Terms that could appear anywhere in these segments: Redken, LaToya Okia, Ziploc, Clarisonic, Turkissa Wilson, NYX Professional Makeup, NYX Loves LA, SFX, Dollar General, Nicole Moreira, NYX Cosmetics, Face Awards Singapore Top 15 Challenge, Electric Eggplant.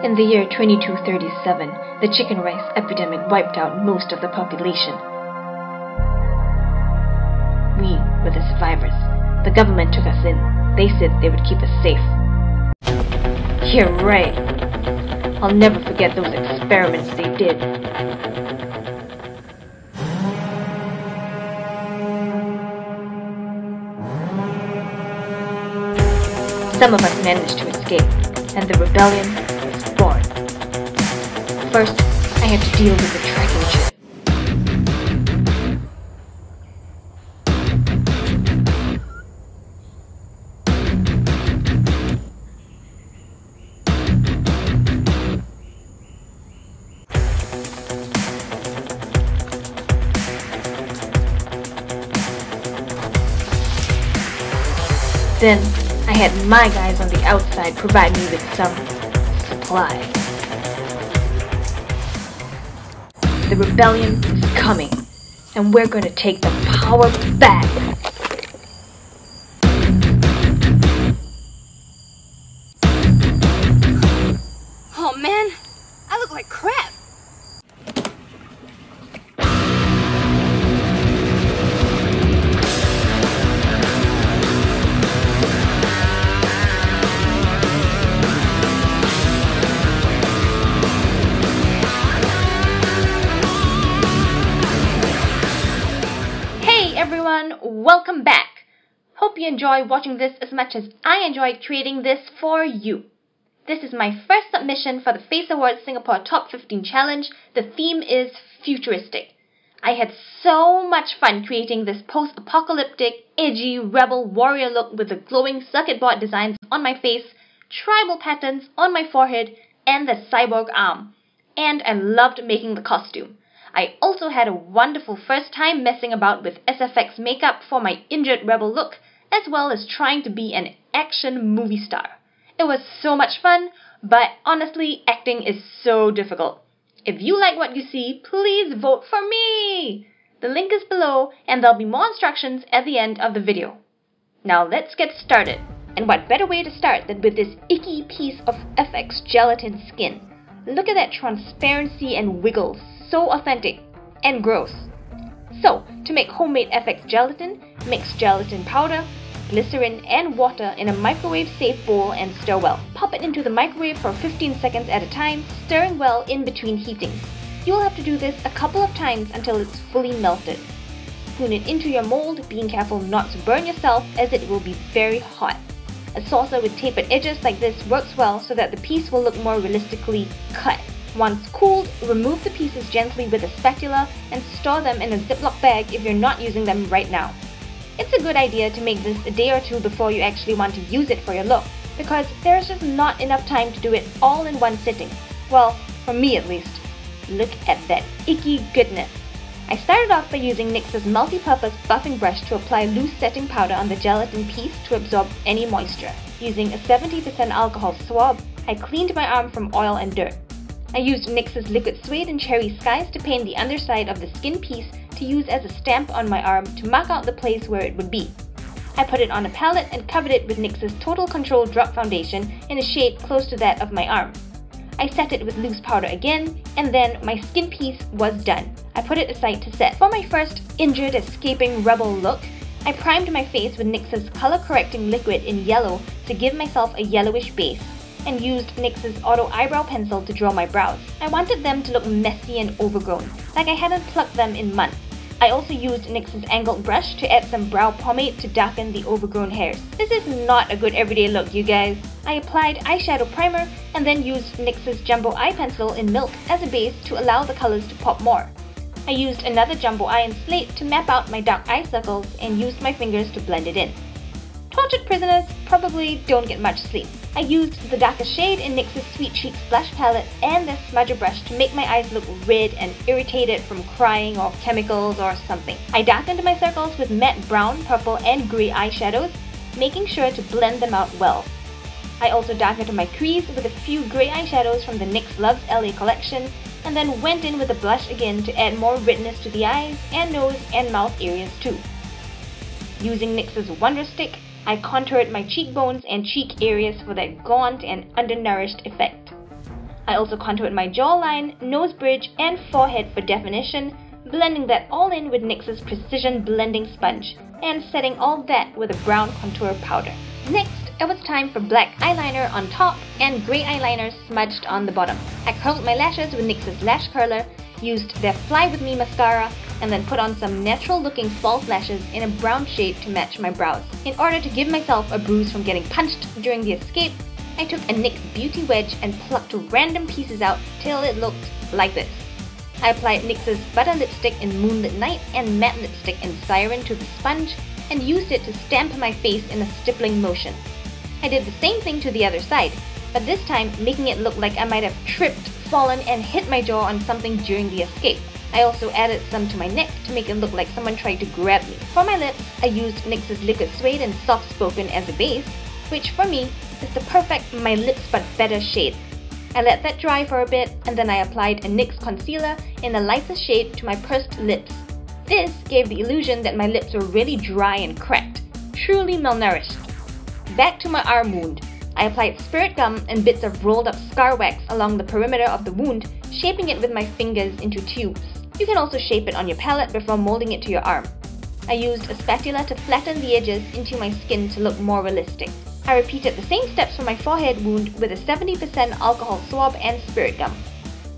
In the year 2237, the chicken rice epidemic wiped out most of the population. We were the survivors. The government took us in. They said they would keep us safe. Yeah, right. I'll never forget those experiments they did. Some of us managed to escape, and the rebellion was born. First, I had to deal with the tracking chip. Then, I had my guys on the outside provide me with some supplies. The rebellion is coming, and we're going to take the power back. Oh man, I look like crap. Welcome back. Hope you enjoy watching this as much as I enjoyed creating this for you. This is my first submission for the Face Awards Singapore Top 15 Challenge. The theme is futuristic. I had so much fun creating this post-apocalyptic, edgy, rebel warrior look with the glowing circuit board designs on my face, tribal patterns on my forehead, and the cyborg arm. And I loved making the costume. I also had a wonderful first time messing about with SFX makeup for my injured rebel look, as well as trying to be an action movie star. It was so much fun, but honestly, acting is so difficult. If you like what you see, please vote for me! The link is below, and there'll be more instructions at the end of the video. Now let's get started. And what better way to start than with this icky piece of FX gelatin skin. Look at that transparency and wiggles. So authentic and gross. So, to make homemade FX gelatin, mix gelatin powder, glycerin and water in a microwave safe bowl and stir well. Pop it into the microwave for 15 seconds at a time, stirring well in between heatings. You will have to do this a couple of times until it's fully melted. Spoon it into your mold, being careful not to burn yourself as it will be very hot. A saucer with tapered edges like this works well so that the piece will look more realistically cut. Once cooled, remove the pieces gently with a spatula and store them in a Ziploc bag if you're not using them right now. It's a good idea to make this a day or two before you actually want to use it for your look, because there's just not enough time to do it all in one sitting. Well, for me at least. Look at that icky goodness. I started off by using NYX's multi-purpose buffing brush to apply loose setting powder on the gelatin piece to absorb any moisture. Using a 70% alcohol swab, I cleaned my arm from oil and dirt. I used NYX's liquid suede and cherry skies to paint the underside of the skin piece to use as a stamp on my arm to mark out the place where it would be. I put it on a palette and covered it with NYX's Total Control Drop Foundation in a shade close to that of my arm. I set it with loose powder again, and then my skin piece was done. I put it aside to set. For my first injured escaping rebel look, I primed my face with NYX's color correcting liquid in yellow to give myself a yellowish base, and used NYX's Auto Eyebrow Pencil to draw my brows. I wanted them to look messy and overgrown, like I hadn't plucked them in months. I also used NYX's angled brush to add some brow pomade to darken the overgrown hairs. This is not a good everyday look, you guys. I applied eyeshadow primer and then used NYX's Jumbo Eye Pencil in Milk as a base to allow the colors to pop more. I used another Jumbo Eye in Slate to map out my dark eye circles and used my fingers to blend it in. Tortured prisoners probably don't get much sleep. I used the darker shade in NYX's Sweet Cheeks Blush Palette and their smudger brush to make my eyes look red and irritated from crying or chemicals or something. I darkened my circles with matte brown, purple and grey eyeshadows, making sure to blend them out well. I also darkened my crease with a few grey eyeshadows from the NYX Loves LA collection, and then went in with a blush again to add more redness to the eyes and nose and mouth areas too. Using NYX's Wonder Stick, I contoured my cheekbones and cheek areas for that gaunt and undernourished effect. I also contoured my jawline, nose bridge, and forehead for definition, blending that all in with NYX's precision blending sponge, and setting all that with a brown contour powder. Next, it was time for black eyeliner on top and grey eyeliner smudged on the bottom. I curled my lashes with NYX's lash curler, used their Fly With Me mascara, and then put on some natural looking false lashes in a brown shade to match my brows. In order to give myself a bruise from getting punched during the escape, I took a NYX beauty wedge and plucked random pieces out till it looked like this. I applied NYX's Butter Lipstick in Moonlit Night and Matte Lipstick in Siren to the sponge and used it to stamp my face in a stippling motion. I did the same thing to the other side, but this time making it look like I might have tripped, fallen, and hit my jaw on something during the escape. I also added some to my neck to make it look like someone tried to grab me. For my lips, I used NYX's Liquid Suede and Soft Spoken as a base, which for me is the perfect My Lips But Better shade. I let that dry for a bit and then I applied a NYX concealer in the lightest shade to my pursed lips. This gave the illusion that my lips were really dry and cracked, truly malnourished. Back to my arm wound. I applied spirit gum and bits of rolled up scar wax along the perimeter of the wound, shaping it with my fingers into tubes. You can also shape it on your palette before molding it to your arm. I used a spatula to flatten the edges into my skin to look more realistic. I repeated the same steps for my forehead wound with a 70% alcohol swab and spirit gum.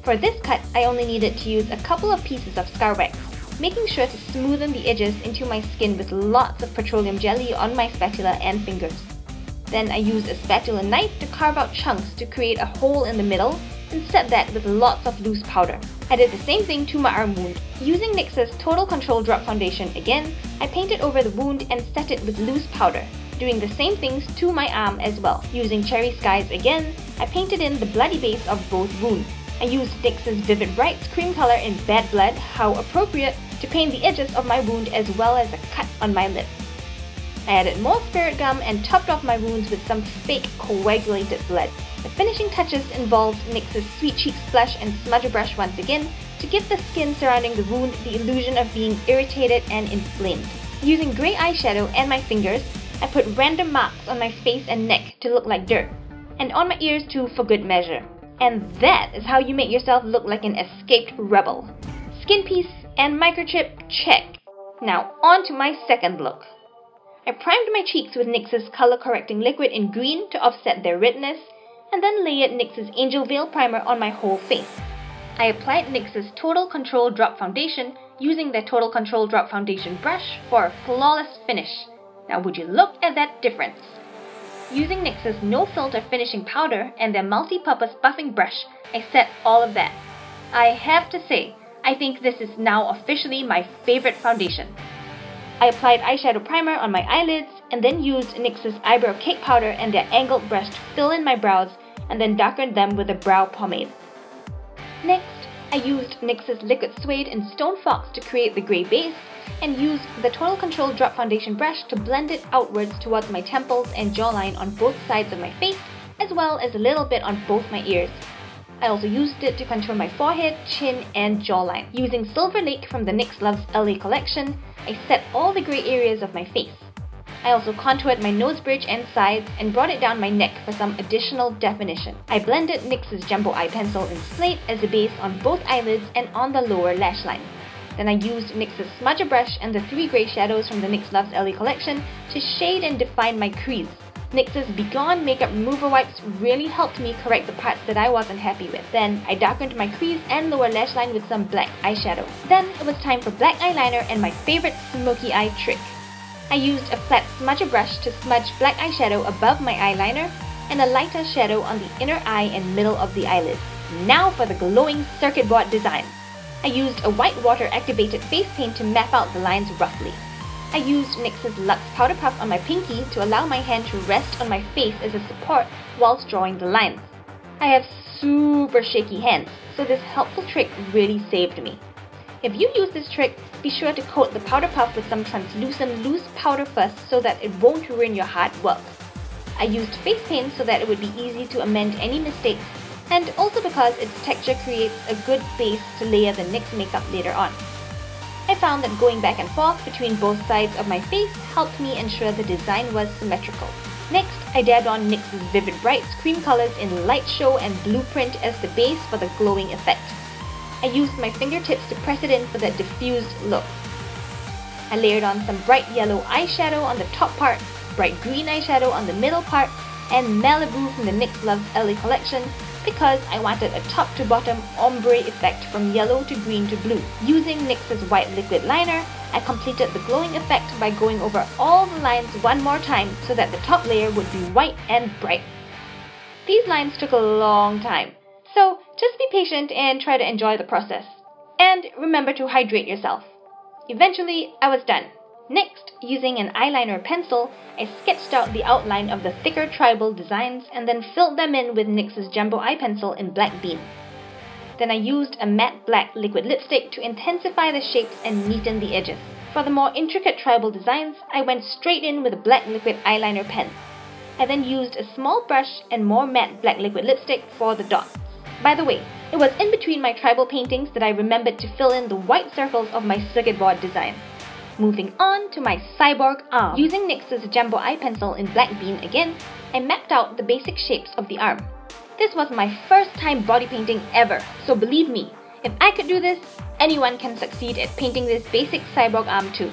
For this cut, I only needed to use a couple of pieces of scar wax, making sure to smoothen the edges into my skin with lots of petroleum jelly on my spatula and fingers. Then I used a spatula knife to carve out chunks to create a hole in the middle and set that with lots of loose powder. I did the same thing to my arm wound. Using NYX's Total Control Drop Foundation again, I painted over the wound and set it with loose powder, doing the same things to my arm as well. Using Cherry Skies again, I painted in the bloody base of both wounds. I used NYX's Vivid Brights cream color in Bad Blood, How Appropriate, to paint the edges of my wound as well as a cut on my lip. I added more spirit gum and topped off my wounds with some fake coagulated blood. The finishing touches involved NYX's Sweet Cheeks Blush and Smudger Brush once again to give the skin surrounding the wound the illusion of being irritated and inflamed. Using grey eyeshadow and my fingers, I put random marks on my face and neck to look like dirt, and on my ears too for good measure. And that is how you make yourself look like an escaped rebel. Skin piece and microchip, check. Now on to my second look. I primed my cheeks with NYX's Color Correcting Liquid in green to offset their redness, and then layered NYX's Angel Veil Primer on my whole face. I applied NYX's Total Control Drop Foundation using their Total Control Drop Foundation brush for a flawless finish. Now would you look at that difference? Using NYX's No Filter Finishing Powder and their multi-purpose buffing brush, I set all of that. I have to say, I think this is now officially my favorite foundation. I applied eyeshadow primer on my eyelids and then used NYX's Eyebrow Cake Powder and their angled brush to fill in my brows and then darkened them with a brow pomade. Next, I used NYX's Liquid Suede and Stone Fox to create the grey base, and used the Total Control Drop Foundation brush to blend it outwards towards my temples and jawline on both sides of my face, as well as a little bit on both my ears. I also used it to contour my forehead, chin, and jawline. Using Silver Lake from the NYX Loves LA collection, I set all the grey areas of my face. I also contoured my nose bridge and sides and brought it down my neck for some additional definition. I blended NYX's Jumbo Eye Pencil in Slate as a base on both eyelids and on the lower lash line. Then I used NYX's Smudger Brush and the three grey shadows from the NYX Loves LA collection to shade and define my crease. NYX's Begone Makeup Remover Wipes really helped me correct the parts that I wasn't happy with. Then I darkened my crease and lower lash line with some black eyeshadow. Then it was time for black eyeliner and my favorite smoky eye trick. I used a flat smudger brush to smudge black eyeshadow above my eyeliner and a lighter shadow on the inner eye and middle of the eyelid. Now for the glowing circuit board design. I used a white water activated face paint to map out the lines roughly. I used NYX's Luxe Powder Puff on my pinky to allow my hand to rest on my face as a support whilst drawing the lines. I have super shaky hands, so this helpful trick really saved me. If you use this trick, be sure to coat the powder puff with some translucent loose powder first so that it won't ruin your hard work. I used face paint so that it would be easy to amend any mistakes, and also because its texture creates a good base to layer the NYX makeup later on. I found that going back and forth between both sides of my face helped me ensure the design was symmetrical. Next, I dabbed on NYX's Vivid Brights cream colors in Light Show and Blueprint as the base for the glowing effect. I used my fingertips to press it in for that diffused look. I layered on some bright yellow eyeshadow on the top part, bright green eyeshadow on the middle part, and Malibu from the NYX Loves LA collection because I wanted a top to bottom ombre effect from yellow to green to blue. Using NYX's white liquid liner, I completed the glowing effect by going over all the lines one more time so that the top layer would be white and bright. These lines took a long time, so just be patient and try to enjoy the process. And remember to hydrate yourself. Eventually, I was done. Next, using an eyeliner pencil, I sketched out the outline of the thicker tribal designs and then filled them in with NYX's Jumbo Eye Pencil in Black Bean. Then I used a matte black liquid lipstick to intensify the shapes and neaten the edges. For the more intricate tribal designs, I went straight in with a black liquid eyeliner pen. I then used a small brush and more matte black liquid lipstick for the dots. By the way, it was in between my tribal paintings that I remembered to fill in the white circles of my circuit board design. Moving on to my cyborg arm. Using NYX's Jumbo Eye Pencil in Black Bean again, I mapped out the basic shapes of the arm. This was my first time body painting ever, so believe me, if I could do this, anyone can succeed at painting this basic cyborg arm too.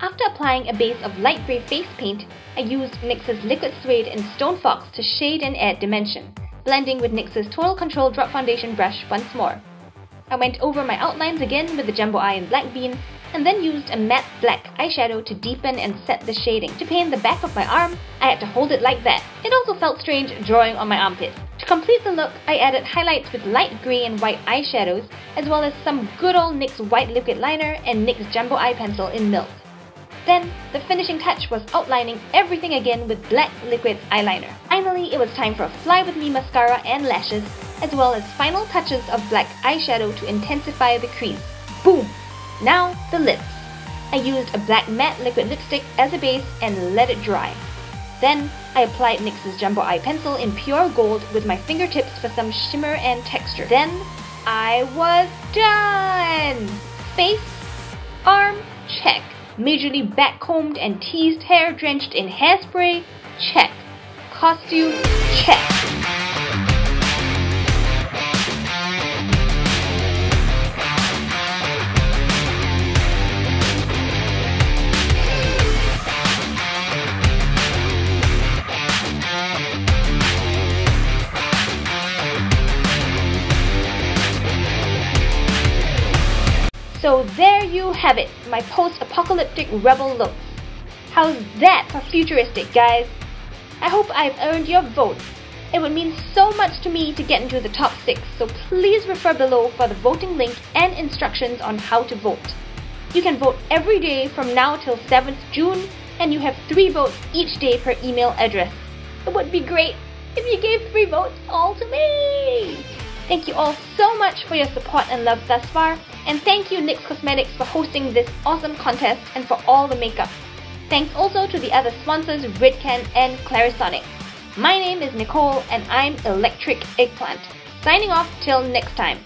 After applying a base of light grey face paint, I used NYX's Liquid Suede and Stone Fox to shade and add dimension, blending with NYX's Total Control Drop Foundation brush once more. I went over my outlines again with the Jumbo Eye in Black Bean, and then used a matte black eyeshadow to deepen and set the shading. To paint the back of my arm, I had to hold it like that. It also felt strange drawing on my armpit. To complete the look, I added highlights with light grey and white eyeshadows, as well as some good old NYX white liquid liner and NYX Jumbo Eye Pencil in Milk. Then, the finishing touch was outlining everything again with black liquid eyeliner. Finally, it was time for a Fly With Me mascara and lashes, as well as final touches of black eyeshadow to intensify the crease. Boom! Now, the lips. I used a black matte liquid lipstick as a base and let it dry. Then, I applied NYX's Jumbo Eye Pencil in Pure Gold with my fingertips for some shimmer and texture. Then, I was done! Face, arm, check. Majorly backcombed and teased hair drenched in hairspray, check. Costume, check. So there you have it, my post-apocalyptic rebel looks. How's that for futuristic, guys? I hope I've earned your vote. It would mean so much to me to get into the top 6, so please refer below for the voting link and instructions on how to vote. You can vote every day from now till 7th June, and you have 3 votes each day per email address. It would be great if you gave 3 votes all to me! Thank you all so much for your support and love thus far, and thank you NYX Cosmetics for hosting this awesome contest and for all the makeup. Thanks also to the other sponsors Redken and Clarisonic. My name is Nicole and I'm Electric Eggplant. Signing off till next time.